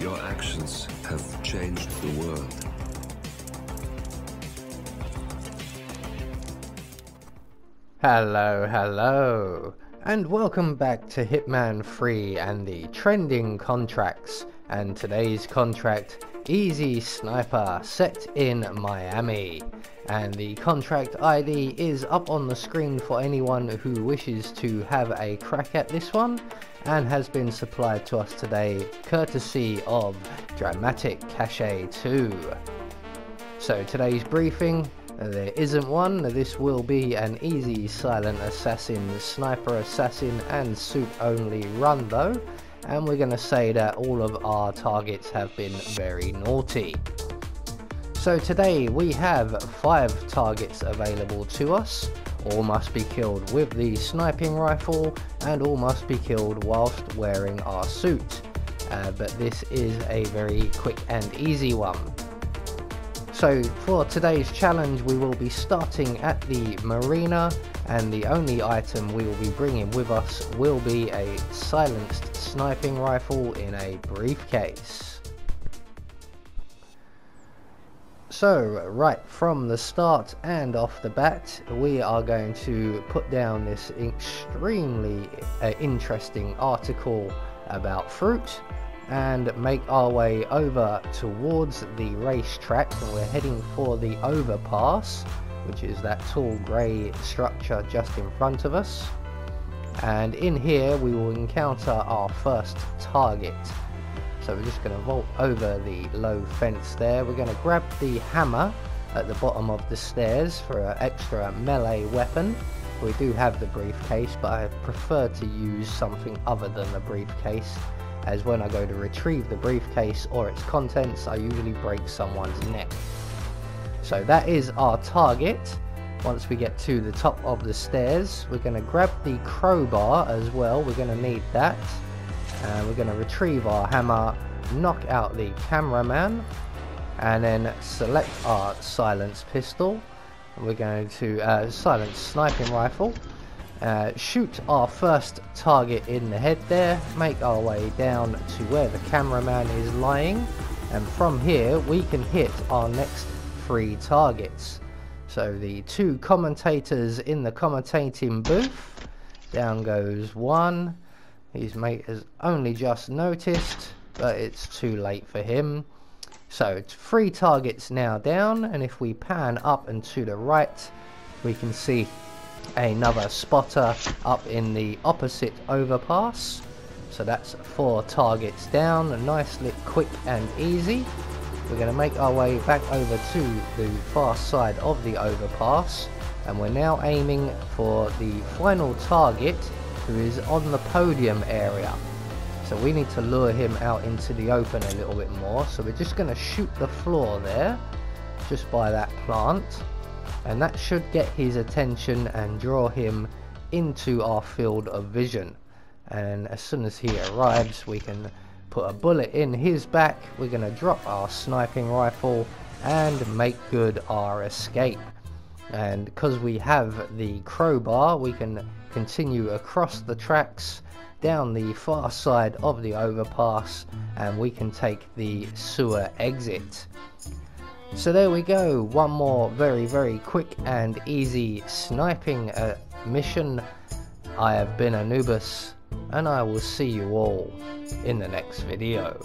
Your actions have changed the world. Hello, hello, and welcome back to Hitman 3 and the trending contracts. And today's contract, Easy Sniper, set in Miami. And the contract ID is up on the screen for anyone who wishes to have a crack at this one, and has been supplied to us today courtesy of Dramatic Cachet 2. So today's briefing, there isn't one. This will be an easy silent assassin, sniper assassin and soup only run though, and we're going to say that all of our targets have been very naughty. So today we have 5 targets available to us. All must be killed with the sniping rifle, and all must be killed whilst wearing our suit. But this is a very quick and easy one. So for today's challenge we will be starting at the marina, and the only item we will be bringing with us will be a silenced sniping rifle in a briefcase. So right from the start and off the bat, we are going to put down this extremely interesting article about fruit and make our way over towards the racetrack. And we're heading for the overpass, which is that tall grey structure just in front of us. And in here we will encounter our first target. So we're just going to vault over the low fence there. We're going to grab the hammer at the bottom of the stairs for an extra melee weapon. We do have the briefcase, but I prefer to use something other than the briefcase, as when I go to retrieve the briefcase or its contents, I usually break someone's neck. So that is our target. Once we get to the top of the stairs, we're going to grab the crowbar as well. We're going to need that. And we're going to retrieve our hammer, knock out the cameraman, and then select our silenced pistol. We're going to silence sniping rifle, shoot our first target in the head there, make our way down to where the cameraman is lying, and from here we can hit our next 3 targets. So the 2 commentators in the commentating booth, down goes one. His mate has only just noticed, but it's too late for him. So it's 3 targets now down, and if we pan up and to the right, we can see another spotter up in the opposite overpass. So that's 4 targets down, nicely quick and easy. We're going to make our way back over to the far side of the overpass, and we're now aiming for the final target, who is on the podium area. So we need to lure him out into the open a little bit more. So we're just going to shoot the floor there, just by that plant, and that should get his attention and draw him into our field of vision. And as soon as he arrives, we can put a bullet in his back. We're going to drop our sniping rifle and make good our escape. And because we have the crowbar, we can continue across the tracks down the far side of the overpass, and we can take the sewer exit. So there we go, one more very quick and easy sniping mission. I have been Anubis, and I will see you all in the next video.